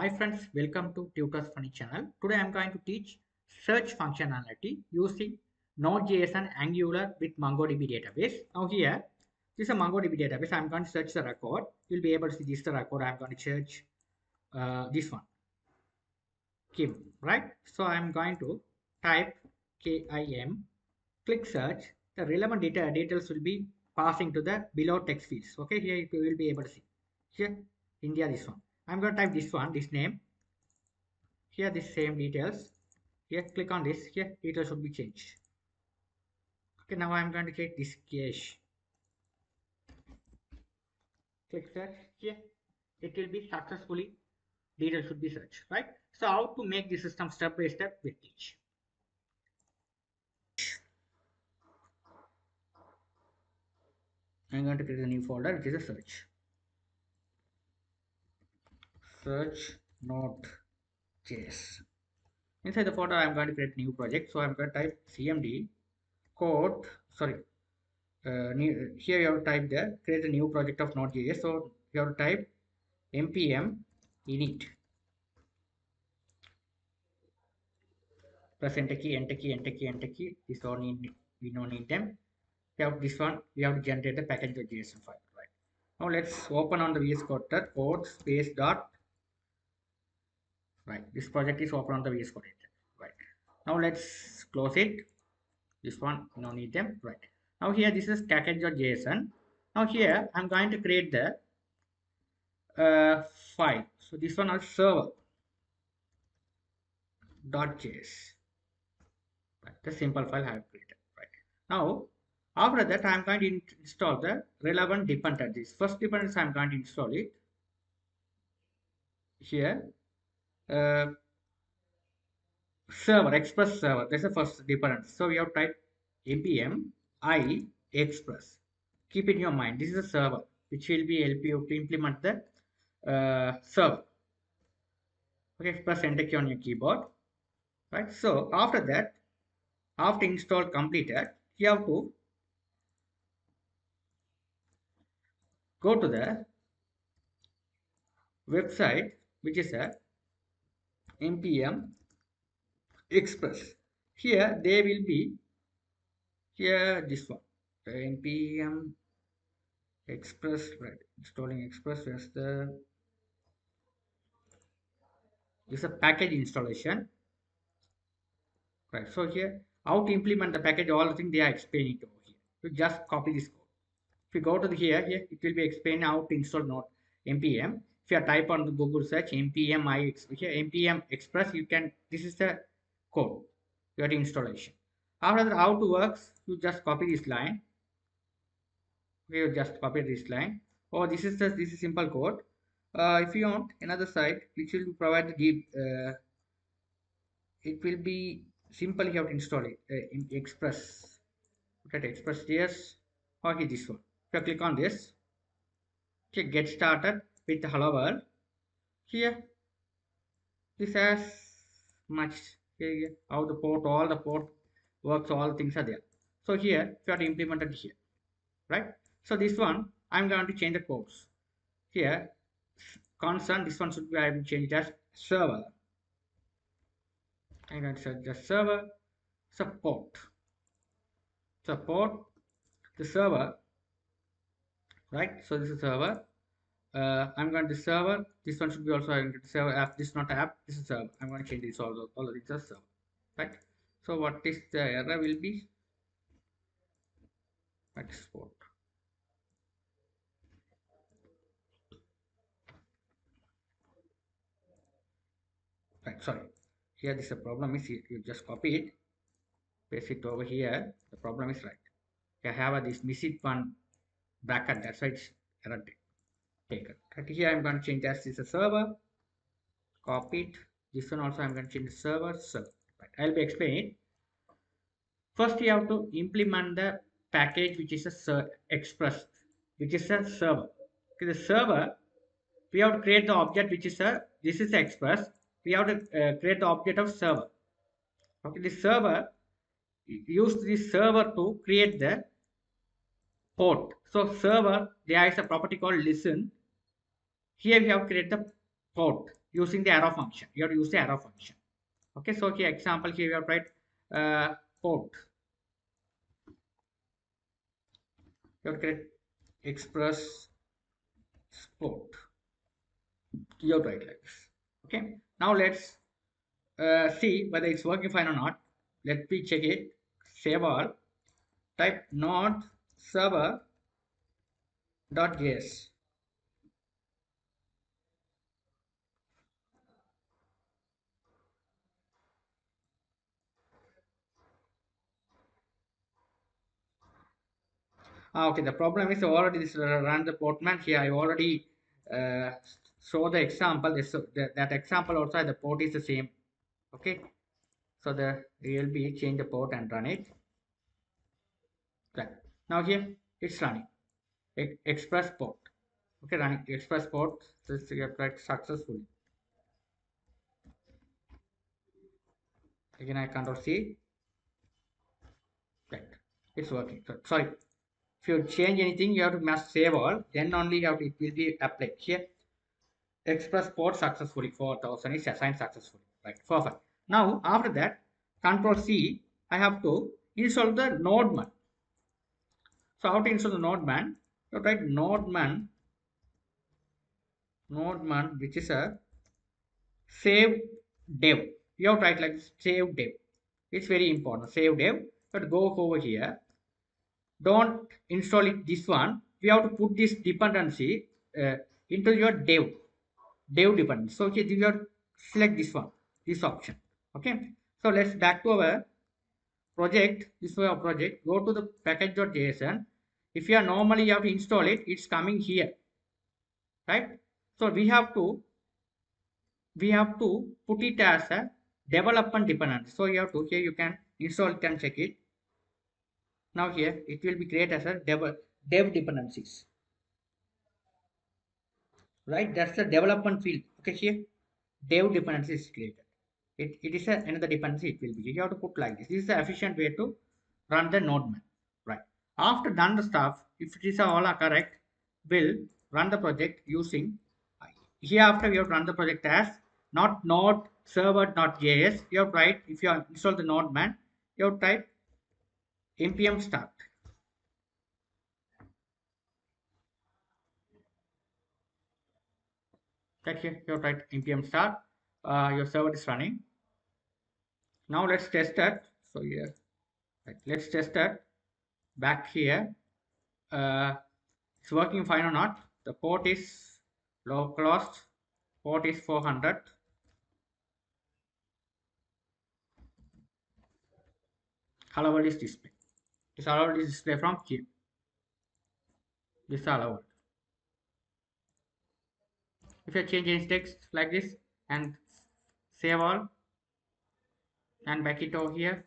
Hi friends, welcome to Tutus Funny channel. Today I am going to teach search functionality using Node.js and Angular with MongoDB database. Now here, this is a MongoDB database. I am going to search the record. You will be able to see this record. I am going to search this one, Kim, right? So I am going to type Kim, click search. The relevant details will be passing to the below text fields. Okay, here you will be able to see. Here, India, this one. I'm going to type this one, this name. Here, the same details. Here, click on this. Here, details should be changed. Okay, now I'm going to check this cache. Click search. Here, it will be successfully. Details should be searched, right? So, how to make this system step by step with each. I'm going to create a new folder, which is a search. Search Node.js. Inside the folder, I am going to create new project. So I am going to type cmd code. Here you have to type there. Create a new project of Node.js. So you have to type npm init. Press enter key. This all need, we don't need them. You have this one. We have to generate the package.json file. Now let's open on the VS Code right, this project is open on the VS Code right. Now let's close it. This one, no need them, right. Now here this is package.json. Now here I'm going to create the file. So this one is server.js, right, the simple file I have created, right. Now after that, I am going to install the relevant dependencies. First dependency, I am going to install it here. Server, Express server. That's the first dependency. So we have typed npm I Express. Keep it in your mind. This is a server which will be help you to implement the server. Okay, press enter key on your keyboard. Right. So after that, after install completed, you have to go to the website, which is a npm Express. Here they will be here this one, the npm Express, right? Installing Express. Where's the is a package installation, right? So here how to implement the package, all the things they are explaining to here. You just copy this code. If you go to the here it will be explained how to install npm. If you type on the Google search npm npm express, you can, this is the code, your installation. After that, how to works, you just copy this line. Okay, you just copy this line. Oh, this is just, this is simple code. If you want another site which will provide the deep, it will be simple. You have to install it in Express. Look at Express.js. Okay, this one. If you click on this, okay, get started with hello world. Here, this has much here, how the port, all the port works, all things are there. So here, if you have implemented here, right? So this one, I'm going to change the codes. Here, concern, this one should be, I will change as server. I'm going to search the server support. The server, right? So this is server. I'm going to server. This one should be also identity server app. This is not app. This is server. I'm going to change this also. All these are server, right? So what is the error will be? Export. Right. Sorry. Here this is a problem. Is here. You just copy it, paste it over here. The problem is right. I have this missing one bracket, that's why it's error taken. Right here, I'm going to change as this a server. Copy it. This one also I'm going to change the server. Right. I'll be explaining it. First, you have to implement the package which is a Express, which is a server. Okay, the server, we have to create the object which is a, this is Express. We have to create the object of server. Okay, the server, use this server to create the port. So server, there is a property called listen. Here we have created the port. using the arrow function. You have to use the arrow function. Okay, so here example, here we have write port. You have to create express port. You have to write like this. Okay, now let's see whether it's working fine or not. Let me check it. Save all. Type node server.js. Okay, the problem is already this run the Postman here. I already saw the example. That example also the port is the same. Okay, so the realb change the port and run it. Right. Now here it's running express port. Okay, running express port. This is successfully. Again, I control C. Right, it's working. Sorry. If you change anything, you have to must save all. Then only it will be applied here. Express port successfully 4000 is assigned successfully. Right, perfect. Now after that, Control C. I have to install the nodemon. So how to install the nodemon? You write nodemon, which is a save dev. You have to write like save dev. It's very important. Save dev. But go over here. Don't install it this one. We have to put this dependency into your dev dependency. So here you have to select this one, this option. Okay, so let's back to our project. This way of project, go to the package.json. if you are normally you have to install it, it's coming here, right? So we have to put it as a development dependency. So you have to, here you can install it and check it. Now here it will be created as a dev dependencies, right? That's the development field. Okay, here dev dependencies is created. It is another dependency. It will be, you have to put like this. This is the efficient way to run the nodemon, right? After done the stuff, if it is all correct, we'll run the project using here. After we have run the project as not node server.js, you have right. If you install the nodemon, you have type npm start. Right here, you write npm start. Your server is running. Now let's test that. So here, right, let's test that. Back here, it's working fine or not. The port is low cost. Port is 400. Hello world is displayed. This hello world is displayed from here. This hello world. If I change any text like this and save all and back it over here,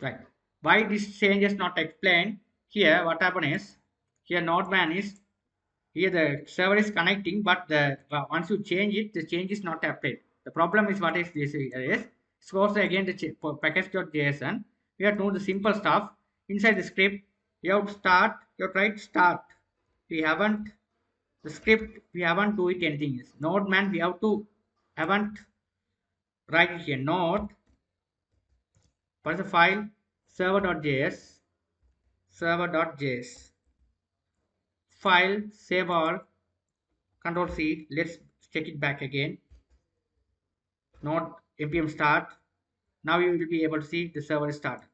right? Why this change is not explained here? What happened is here nodemon is here, the server is connecting, but the once you change it, the change is not applied. The problem is what is this is scores again the package.json. We have to do the simple stuff inside the script. You have to start, you have to write start. We haven't the script, we haven't do it anything else. Nodemon, we have to haven't write here node. What's the file? Server.js. Server.js. File, save all, Control C. Let's check it back again. Node npm start. Now you will be able to see the server is started.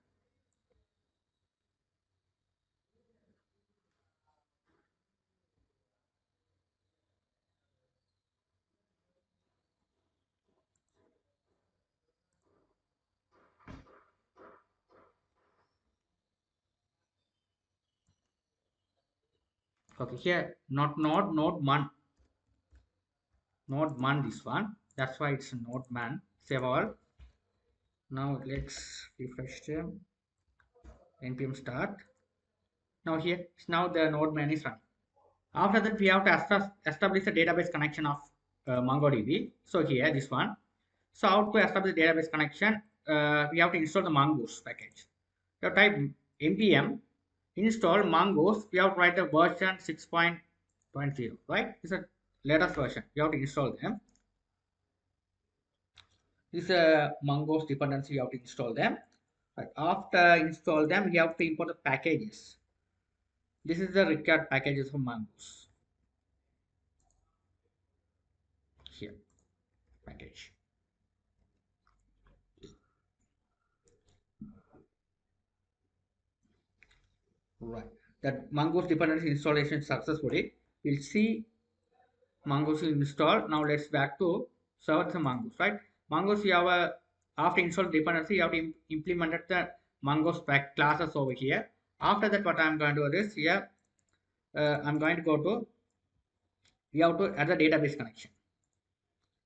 Okay, here not nodemon. Nodemon this one. That's why it's nodemon. Save all. Now let's refresh them. Npm start. Now here, now the nodemon is running. After that, we have to establish the database connection of MongoDB. So here, this one. So how to establish the database connection? We have to install the Mongoose package. You type npm install Mongoose. We have tried the version 6.20, right? It's a latest version. You have to install them. This is a Mongoose dependency. You have to install them. Right. After install them, you have to import the packages. This is the required packages for Mongoose. Here, package. Right, that Mongoose dependency installation successfully. We'll see Mongoose install. Now let's back to server the Mongoose, right? Mongoose, you have a, after install dependency, you have to implemented the Mongoose pack classes over here. After that, what I'm going to do is here, I'm going to go to, you have to add the database connection.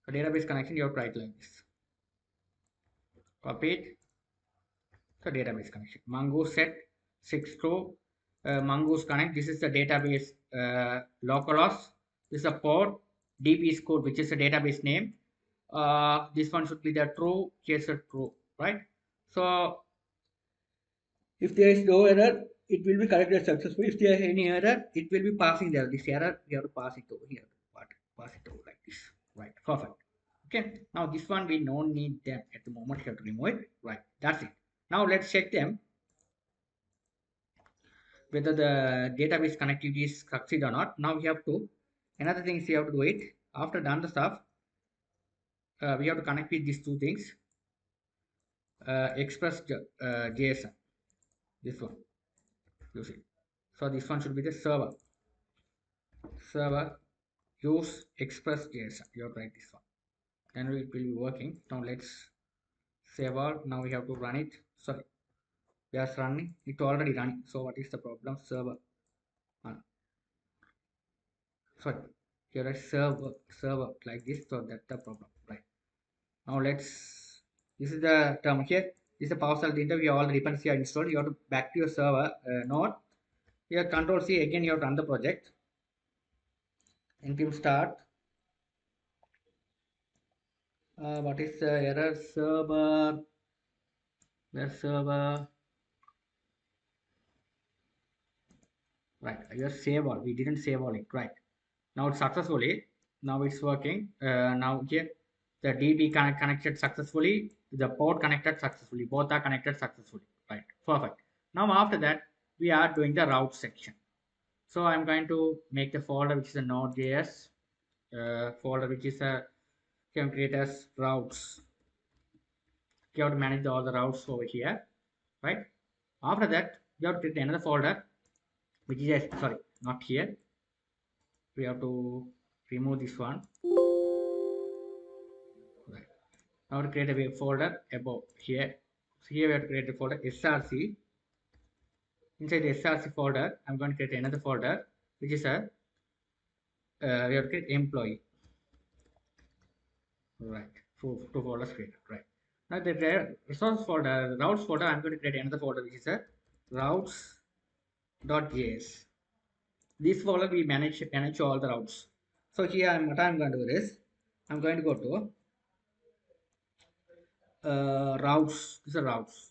For database connection, you have to write like this. Copy it. So database connection. Mongoose set 6 to Mongoose connect. This is the database localhost. This is a port. DB's code, which is a database name. This one should be the true. Here's a true, right? So if there is no error, it will be corrected successfully. If there is any error, it will be passing there. This error, you have to pass it over here. Pass it over like this, right? Perfect. Okay. Now this one we don't need them at the moment. You have to remove it, right? That's it. Now let's check them, whether the database connectivity is succeed or not. Now we have to, another thing is you have to do it. After done the stuff, we have to connect with these two things. Express JSON, this one, you see. So this one should be the server. Server, use Express JSON. You have to write this one. Then it will be working. Now let's save all. Now we have to run it. Sorry. Yes, running. It already running. So what is the problem? Server. Sorry, here is server like this. So that's the problem, right? Now let's. This is the term here. This is a PowerShell linter. We all dependency are installed. You have to back to your server node. Here Control C again. You have to run the project. Npm start. What is the error? Server. Where server? Right, you save all. We didn't save all it, right? Now it's successfully. Now it's working. Now here, the DB connected successfully. The port connected successfully. Both are connected successfully. Right, perfect. Now after that, we are doing the route section. So I'm going to make the folder which is a Node.js folder, which is a can create as routes. You have to manage all the routes over here, right? After that, you have to create another folder. Which is sorry, not here. We have to remove this one. Right. Now to create a folder above here. So here we have to create a folder src. Inside the src folder, I'm going to create another folder, which is a we have to create employee. Right, so two folders created. Right. Now the resource folder, routes folder, I'm going to create another folder, which is a routes. .js. This folder we manage all the routes. So here what I'm going to do is I'm going to go to routes. This is routes.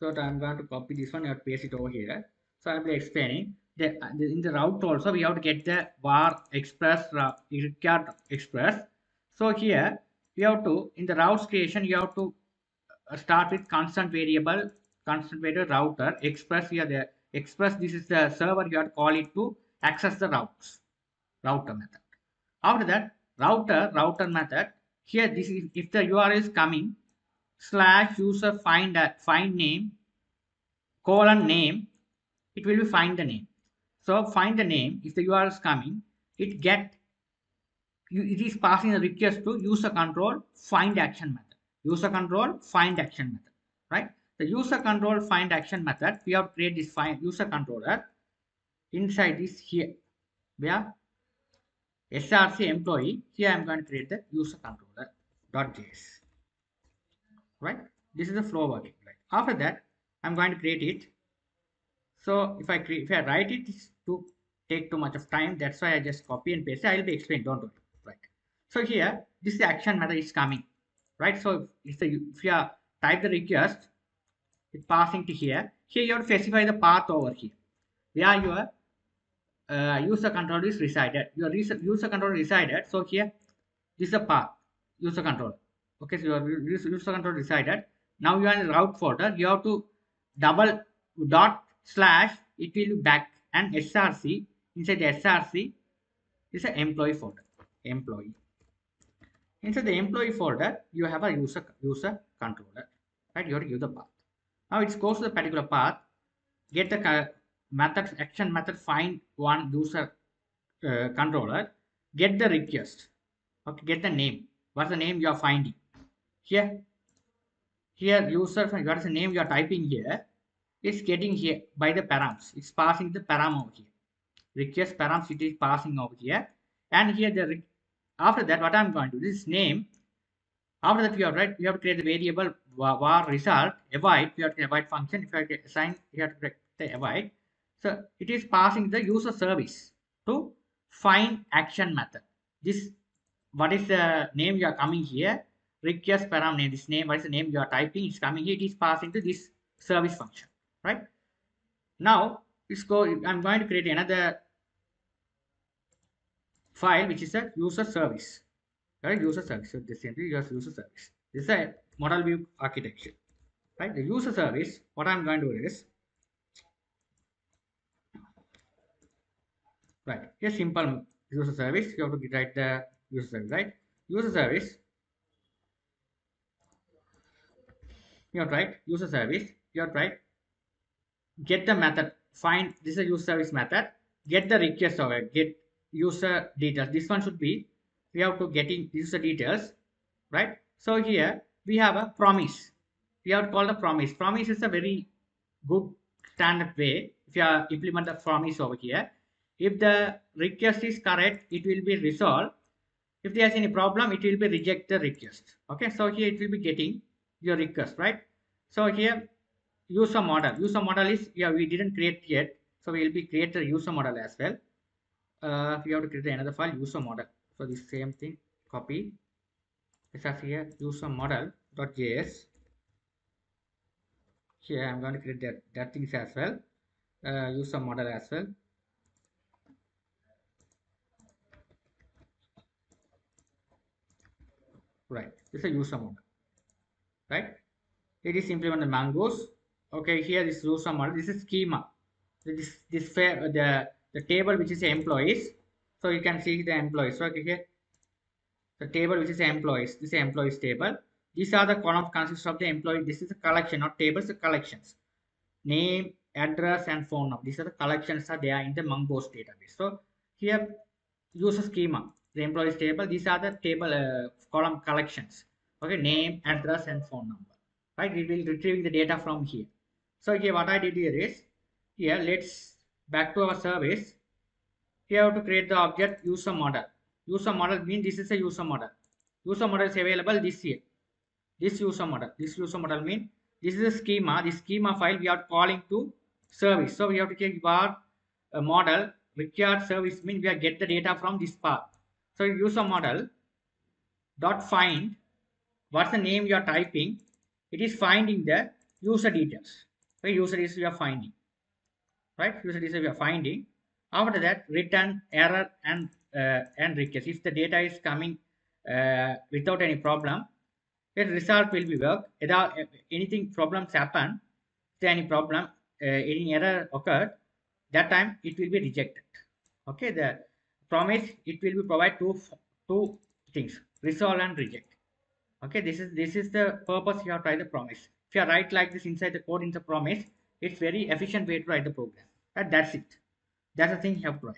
So I'm going to copy this one and paste it over here. So I'll be explaining that in the route also we have to get the var express required express. So here you have to in the routes creation you have to start with constant variable router express here there. Express, this is the server you have to call it to access the routes, router method. After that, router method, here this is, if the URL is coming, slash user find name, colon name, it will be find the name. So find the name, if the URL is coming, it get, it is passing a request to user control find action method. User control find action method, right? The user control find action method, we have created this find user controller inside this here. Where src employee, here I am going to create the user controller.js. Right? This is the flow working. Right? After that, I am going to create it. So if I write it, it's to take too much of time. That's why I just copy and paste it. I will be explaining. Don't worry. Right. So here, this action method is coming. Right. So if you type the request, passing to here. Here you have to specify the path over here. where your user control is resided. Your user control resided. So here this is a path user control. Okay, so your user control resided. Now you are in route folder. You have to double dot slash, it will be back, and src, inside the src is an employee folder. Employee. Inside the employee folder, you have a user controller. Right, you have to give the path. Now it goes to the particular path, get the method, action method, find one user controller, get the request. Okay, get the name. What's the name you are finding? Here user, what is the name you are typing here? It's getting here by the params. It's passing the param over here. Request params, it is passing over here. And here the after that, what I'm going to do is name. After that, you have to create the variable var result, avoid. You have to avoid function. If you have to assign, you have to create the avoid. So it is passing the user service to find action method. This, what is the name you are coming here? Request param name. This name, what is the name you are typing? It's coming here. It is passing to this service function, right? Now let's go. I'm going to create another file which is a user service. Right, user service. So this simply just user service. This is a model view architecture, right? The user service. What I'm going to do is, right, a simple user service. You have to write the user service, right? User service. You have to write user service. You have to write get the method find. This is a user service method. Get the request over get user details. This one should be. We have to getting user details, right? So here we have a promise. We have called a promise. Promise is a very good standard way. If you are implement the promise over here, if the request is correct, it will be resolved. If there is any problem, it will be reject the request. Okay, so here it will be getting your request, right? So here user model. User model is yeah we didn't create yet, so we will be create the user model as well. We have to create another file user model. So the same thing, copy. This is here user model.js. Here I'm going to create that things as well. User model as well. Right. It's a user model. Right. It is implemented Mongoose. Okay. Here this user model. This is schema. This the table which is employees. So you can see the employees. Okay, here the table which is employees. This is employees table. These are the column consists of the employee. This is a collection of tables. The collections, name, address, and phone number. These are the collections are there in the Mongoose database. So here user schema, the employees table. These are the table column collections. Okay, name, address, and phone number. Right, we will retrieving the data from here. So here what I did here is here. Let's back to our service. Here I have to create the object user model. User model means this is a user model. User model is available this year. This user model. This user model means this is a schema. This schema file we are calling to service. So we have to check var model required service means we are get the data from this path. So user model dot find what's the name you are typing. It is finding the user details. So user details we are finding. Right? User details we are finding. After that, return error and request. If the data is coming without any problem, the result will be work. If anything problems happen, if there any problem, any error occurred, that time it will be rejected. Okay, the promise it will be provide two things: resolve and reject. Okay, this is the purpose you have to write the promise. If you write like this inside the code in the promise, it's very efficient way to write the program. And that's it. That's the thing you have to write.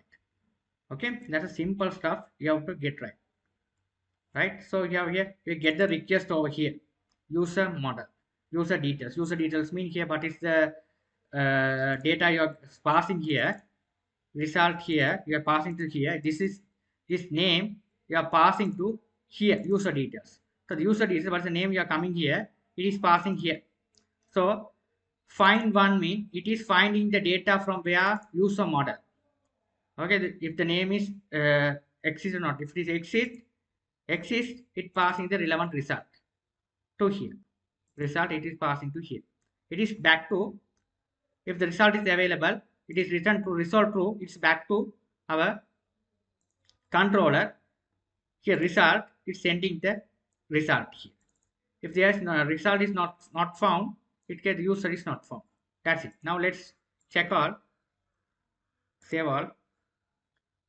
Okay, that's a simple stuff you have to get right. Right, so you have here you get the request over here. User model, user details. User details mean here what is the data you are passing here. Result here you are passing to here. This is this name you are passing to here. User details. So the user details what's the name you are coming here. It is passing here. So find one mean it is finding the data from where user model. Okay, if the name is exists or not. If it is exists, it passing the relevant result to here. Result it is passing to here. It is back to if the result is available, it is returned to resolve true, it's back to our controller. Here result, it's sending the result here. If there is no result is not found, it gets user is not found. That's it. Now let's check all, save all.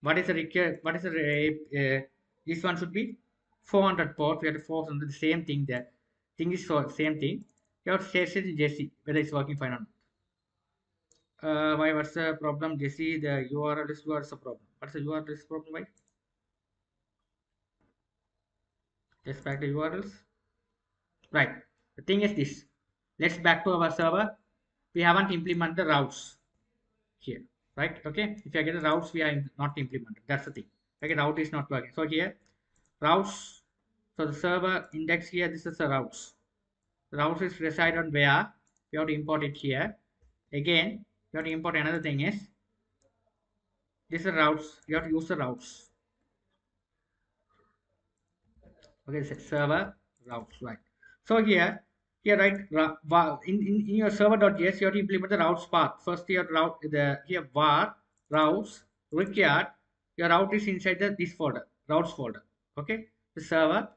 What is the required? What is the this one should be 400 ports. We have to focus on the same thing there. Thing is so same thing. You have to test it in Jesse whether it's working fine or not. Why what's the problem, Jesse? The URL is what's the problem? What's the URL is problem? Why? Just back to URLs. Right. The thing is this. Let's back to our server. We haven't implemented the routes here. Right? Okay. If you get the routes, we are not implemented. That's the thing. Okay, route is not working. So here, routes. So the server index here. This is the routes. The routes is reside on where. We have to import it here. Again, we have to import another thing is. This is the routes. You have to use the routes. Okay, so server routes. Right. So here, right in your server.js, you have to implement the routes path. First, your route var routes required. Your route is inside this folder, routes folder. Okay, the server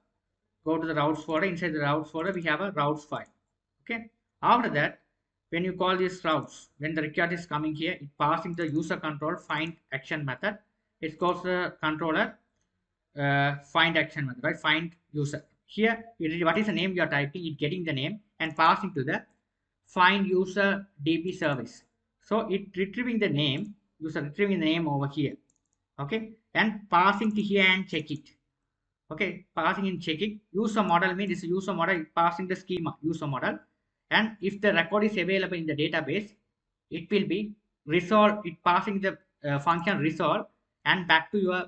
go to the routes folder. Inside the routes folder, we have a routes file. Okay. After that, when you call these routes, when the required is coming here, it passing the user control find action method. It calls the controller find action method. Right, find user. Here, what is the name you are typing, it getting the name and passing to the find user DB service. So it retrieving the name, user retrieving the name over here. Okay, and passing to here and check it. Okay, passing and checking. User model means this user model passing the schema user model. And if the record is available in the database, it will be resolved. It passing the function resolve and back to your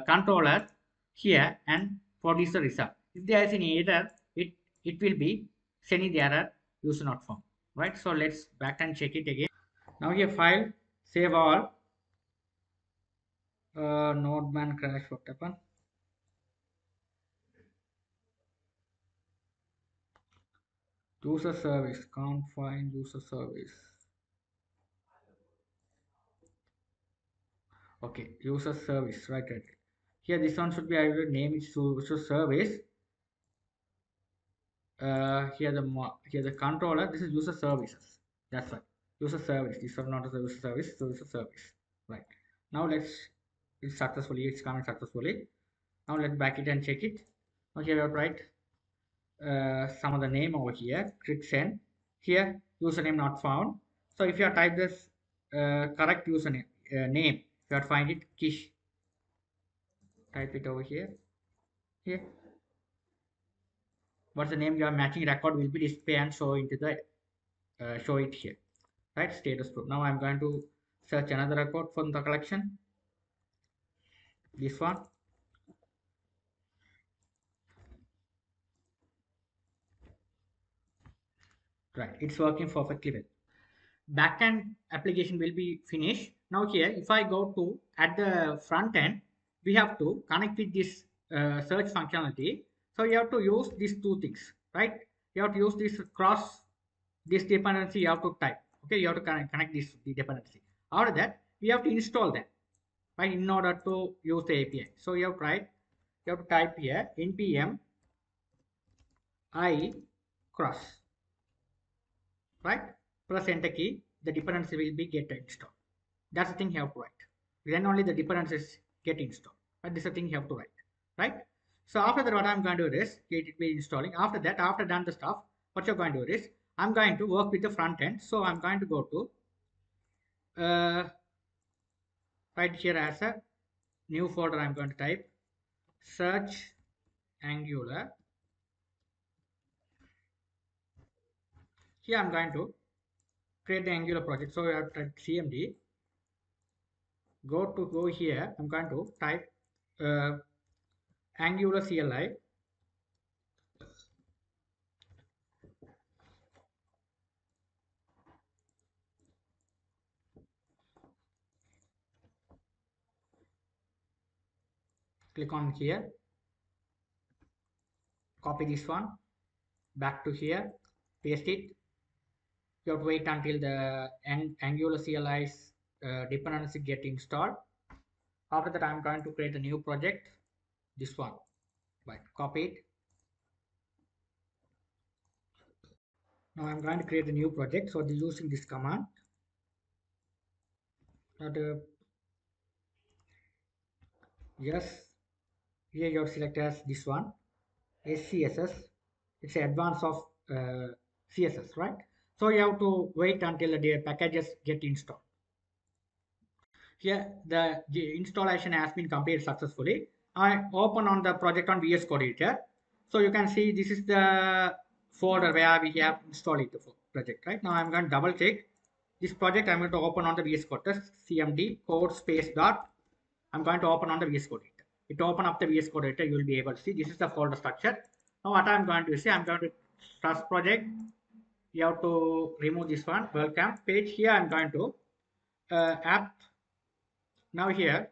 controller here and produce the result. If there is any error, it will be sending the error user not found. Right. So let's back and check it again. Now here file save all. Nodemon crash. What happened? User service can't find user service. Okay, user service. Right. Right. Here this one should be, I will name it user service. Here the controller, this is user services. That's right. User service. This one not a user service, so user service. Right. Now let's it's coming successfully. Now let's back it and check it. Now here we have to write some of the name over here. Click send. Here username not found. So if you type this correct username name, you have to find it Kish. Type it over here. Here, what's the name you are matching record will be displayed and show into the show it here. Right, status proof. Now I'm going to search another record from the collection. This one. Right, it's working perfectly well. Backend application will be finished. Now here, if I go to at the front end. We have to connect with this search functionality. So you have to use these two things, right? You have to use this cross, this dependency you have to type. Okay, you have to connect this dependency. After that, we have to install them, right? In order to use the API. So you have to write, you have to type here npm I cross, right? Press enter key, the dependency will be get installed. That's the thing you have to write. Then only the dependencies get installed. But this is the thing you have to write, right? So after that, what I'm going to do is get it be installing. After that, after done the stuff, what you're going to do is I'm going to work with the front end. So I'm going to go to right here as a new folder. I'm going to type search Angular. Here I'm going to create the Angular project. So I have to type cmd. Go here. I'm going to type Angular CLI. Click on here. Copy this one. Back to here. Paste it. you have to wait until the Angular CLI's dependency get installed. After that, I'm going to create a new project. This one, right? Copy it. Now I'm going to create a new project. So using this command, yes, here you have selected as this one, SCSS. It's an advance of CSS, right? So you have to wait until the packages get installed. Here the installation has been completed successfully. I open on the project on VS Code editor. So you can see this is the folder where we have installed it for project, right? Now I'm going to double check this project. I'm going to open on the VS Code test cmd code space dot. I'm going to open on the VS Code editor. It open up the VS Code editor. You will be able to see this is the folder structure. Now what I'm going to say, I'm going to trust project. You have to remove this one welcome page. Here I'm going to app. Now here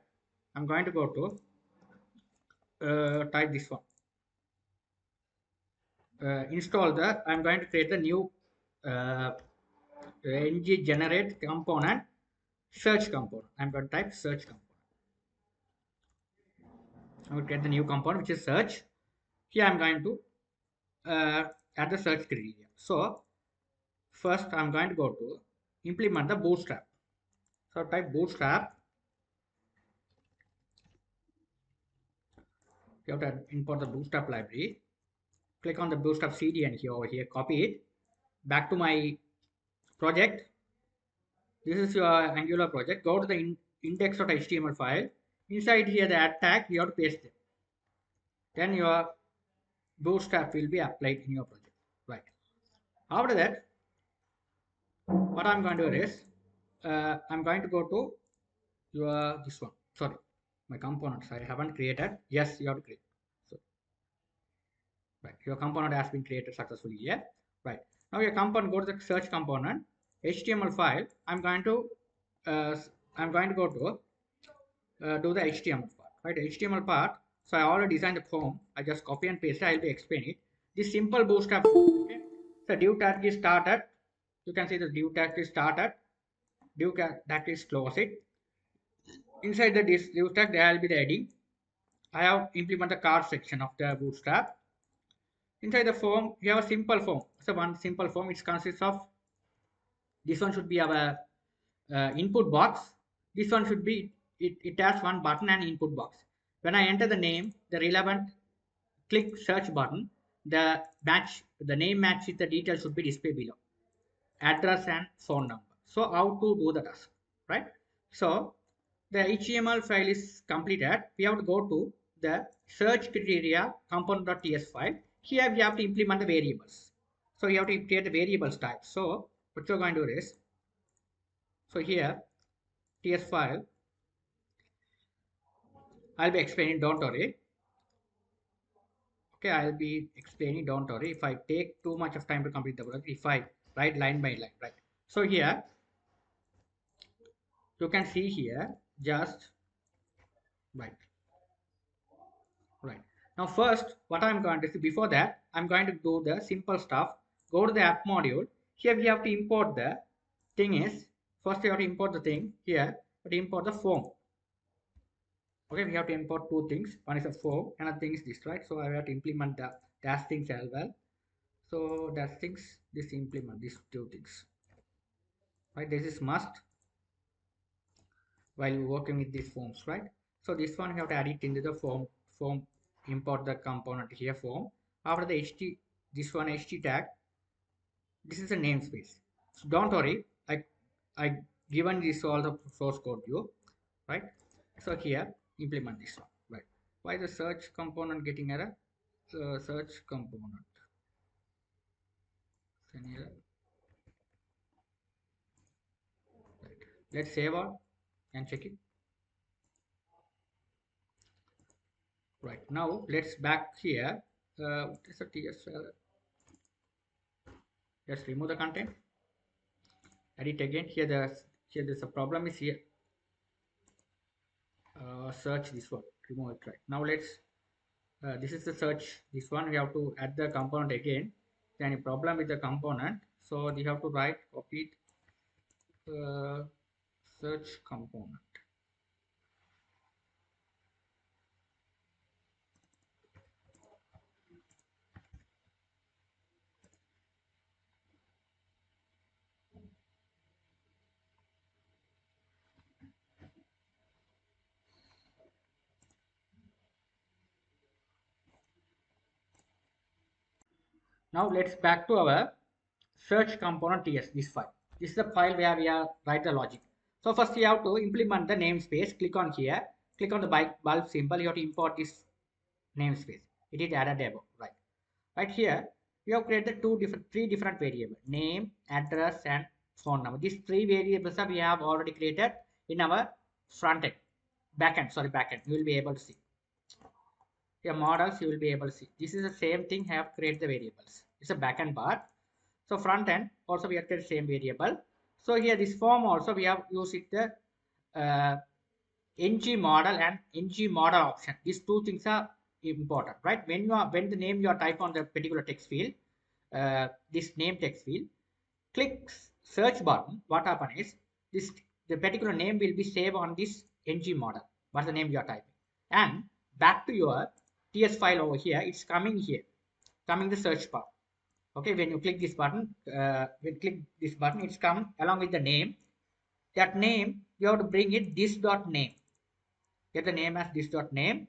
I'm going to go to type this one, install the, I'm going to create the new ng generate component, search component. I'm going to type search component. I will get the new component which is search. Here I'm going to add the search criteria. So first I'm going to go to implement the bootstrap. So type bootstrap. You have to import the bootstrap library. Click on the bootstrap cdn here, over here, copy it back to my project. This is your Angular project. Go to the index.html file. Inside here the tag you have to paste it. Then your bootstrap will be applied in your project, right? After that, what I'm going to do is I'm going to go to your this one. Sorry, my components I haven't created. Yes, you have to create. So, right, your component has been created successfully here. Right now, your component, go to the search component HTML file. I'm going to go to do the HTML part. Right, HTML part. So I already designed the form. I just copy and paste it. I'll be explaining it. This simple bootstrap. Okay. The div tag is started. You can see the div tag is started. Div tag is close it. Inside the div tag, there will be the heading. I have implemented the card section of the bootstrap. Inside the form, we have a simple form. So one simple form. It consists of this one should be our input box. This one should be it has one button and input box. When I enter the name, the relevant click search button, the name match with the details should be displayed below. Address and phone number. So how to do the task, right? So the HTML file is completed. We have to go to the search criteria component.ts file. Here we have to implement the variables. So you have to create the variables type. So what you're going to do is, so here ts file. I'll be explaining, don't worry. Okay, I'll be explaining, don't worry. If I take too much of time to complete the project, if I write line by line, right? So here you can see here just right now. First, what I'm going to do, before that, I'm going to do the simple stuff. Go to the app module. Here we have to import the thing is, first you have to import the thing here, but import the form. Okay, we have to import two things. One is a form, another thing is this, right? So I have to implement the dash things as well. So dash things, this implement these two things, right? This is must while working with these forms, right? So this one you have to add it into the form. Import the component here form. After the ht, this one ht tag. This is a namespace. So don't worry. I given this all the source code view, right? So here. Implement this one, right? Why the search component getting error? So search component, right. Let's save all and check it. Right now, let's back here. It's a TS error. Let's remove the content. Edit again. Here there's a problem is here. Search this one, remove it, right? Now let's this is the search, this one we have to add the component again. Any problem with the component, So you have to write copied search component. Now let's back to our search component TS, this file. This is the file where we are write the logic. So first you have to implement the namespace. Click on here. Click on the bulb symbol. You have to import this namespace. It is added above. Right. Right here you have created three different variables: name, address, and phone number. These three variables we have already created in our front end, back end. You will be able to see. Your models you will be able to see. This is the same thing. I have created the variables. It's a backend part. So front end also we have created the same variable. So here this form also we have used it the ng model and ng model option. These two things are important, right? When you are the name you are type on the particular text field, this name text field, click search button. What happens is this the particular name will be saved on this ng model. What's the name you are typing? And back to your TS file over here, it's coming here, coming the search bar. Okay, when you click this button, it's come along with the name. That name you have to bring it this dot name. Get the name as this dot name,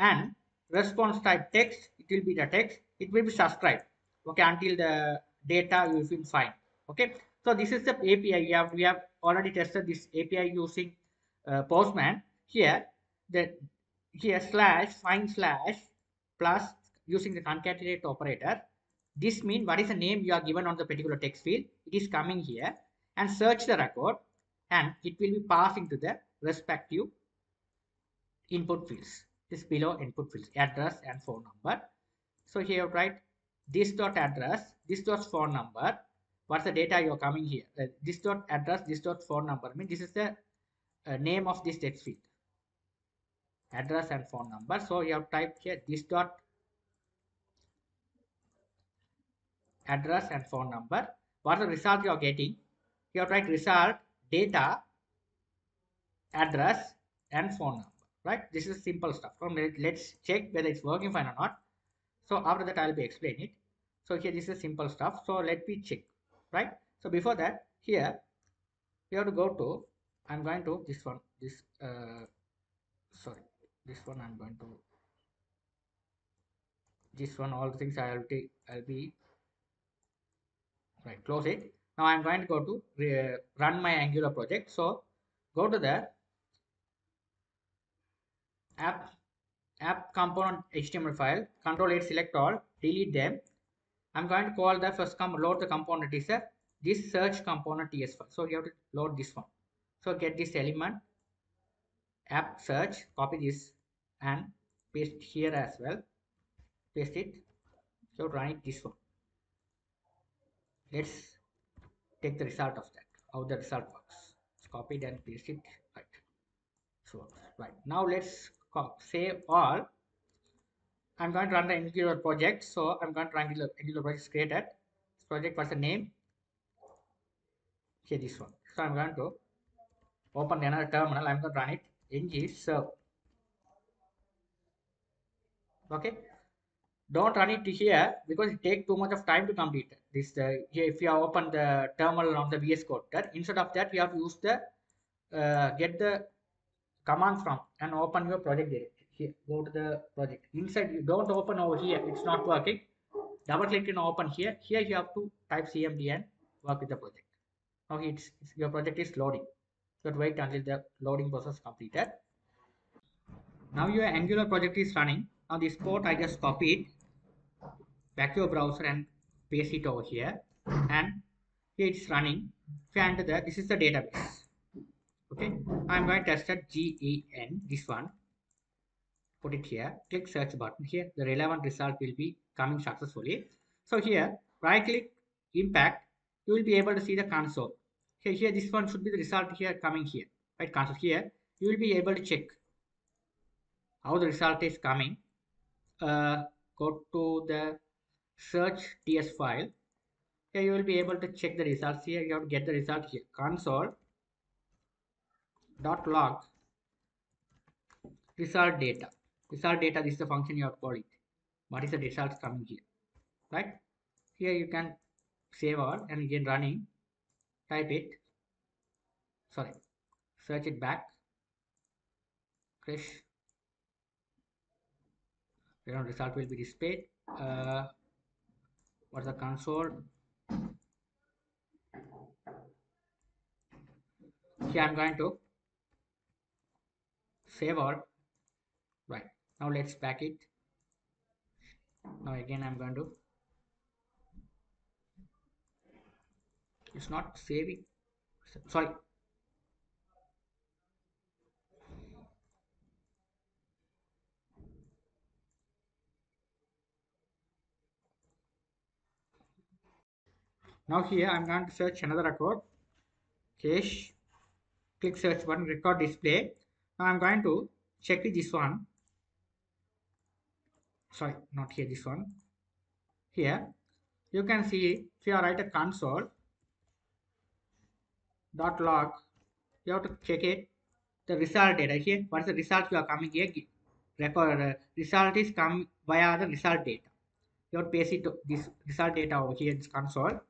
and response type text. It will be the text. It will be subscribed. Okay, until the data you will find. Okay, so this is the API. We have already tested this API using Postman. Here here slash find slash plus using the concatenate operator. This means what is the name you are given on the particular text field. It is coming here and search the record, and it will be passing to the respective input fields. This below input fields, address and phone number. So here write this dot address, this dot phone number. What's the data you are coming here? This dot address, this dot phone number. I mean this is the name of this text field. Address and phone number. So you have typed here this dot address and phone number. What the result you are getting? You have typed result data address and phone number. Right? This is simple stuff. So let's check whether it's working fine or not. So after that I'll be explaining it. So here this is simple stuff. So let me check. Right? So before that here you have to go to. I'm going to this one. All the things I'll be right, close it. Now I'm going to go to run my Angular project. So go to the app component HTML file, Control-8, select all, delete them. I'm going to call the first load the component is this search component TS file. So you have to load this one. So get this element. App search, copy this and paste here as well. Paste it. So run it this one. Let's take the result of that. How the result works. Copy and paste it. Right. So right now let's save all. I'm going to run the Angular project. So I'm going to run the Angular project created. This project was the name. Here this one. So I'm going to open another terminal. I'm going to run it. ng serve. Okay, don't run it here because it takes too much of time to complete this. If you open the terminal on the VS Code, that instead of that we have to use the get the command from and open your project directory. Here, go to the project inside. You don't open over here, it's not working. Double click and open here. Here you have to type cmd and work with the project. Now it's your project is loading. But wait until the loading process completed. Now your Angular project is running. Now this port I just copied. Back to your browser and paste it over here. And here it's running. And this is the database. Okay. I'm going to test at GEN. This one. Put it here. Click search button here. The relevant result will be coming successfully. So here right click impact. You will be able to see the console. Here this one should be the result here coming here, right? Console here you will be able to check how the result is coming. Go to the search TS file. Here you will be able to check the results. Here you have to get the result here. Console.log result data. Result data, this is the function you have to call it. What is the results coming here? Right? Here you can save all and again running. Type it. Sorry. Search it back. Crash. The result will be displayed. What's the console? Here I'm going to save all. Right. Now let's back it. Now again I'm going to. It's not saving. Sorry. Now here I'm going to search another record. Cache. Click search button. Record display. Now I'm going to check with this one. Sorry, not here. This one. Here you can see. If I write a console.log, you have to check it. The result data here. What is the result you are coming here? Record result is come via the result data. You have to paste it to this result data over here in this console.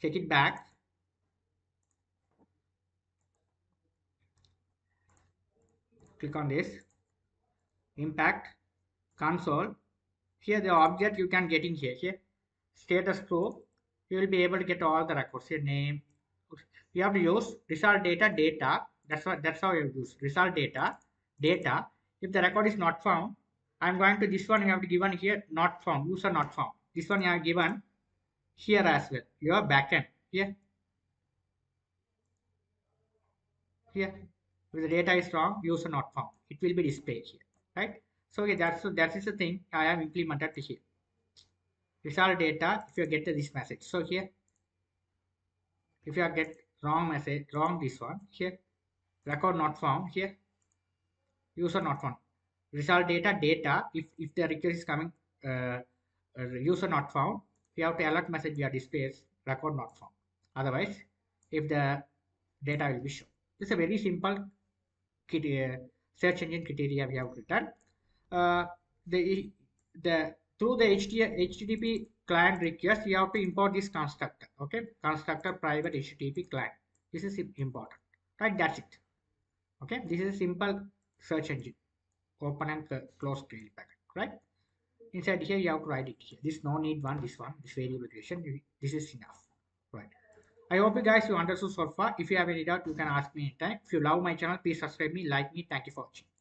Check it back. Click on this. Impact. Console. Here the object you can get in here. Here. Status quo. You will be able to get all the records. Here name. You have to use result data. Data. That's how you use result data. Data. If the record is not found. I'm going to this one you have to given here. Not found. User not found. This one you have given. Here as well, your backend here. Here, if the data is wrong, user not found. It will be displayed here, right? So okay, that is the thing I have implemented here. Result data. If you get this message, so here, if you get wrong message, wrong this one here, record not found here, user not found. Result data data. If the request is coming, user not found. We have to alert message via display record not found. Otherwise, if the data will be shown. This is a very simple search engine criteria we have written. Through the HTTP client request, you have to import this constructor. Okay, constructor private HTTP client. This is important. Right, that's it. Okay, this is a simple search engine. Open and close query packet. Right. Inside here you have to write it here. This no need one, this variable creation. This is enough. Right. I hope you guys you understood so far. If you have any doubt, you can ask me anytime. If you love my channel, please subscribe me, like me. Thank you for watching.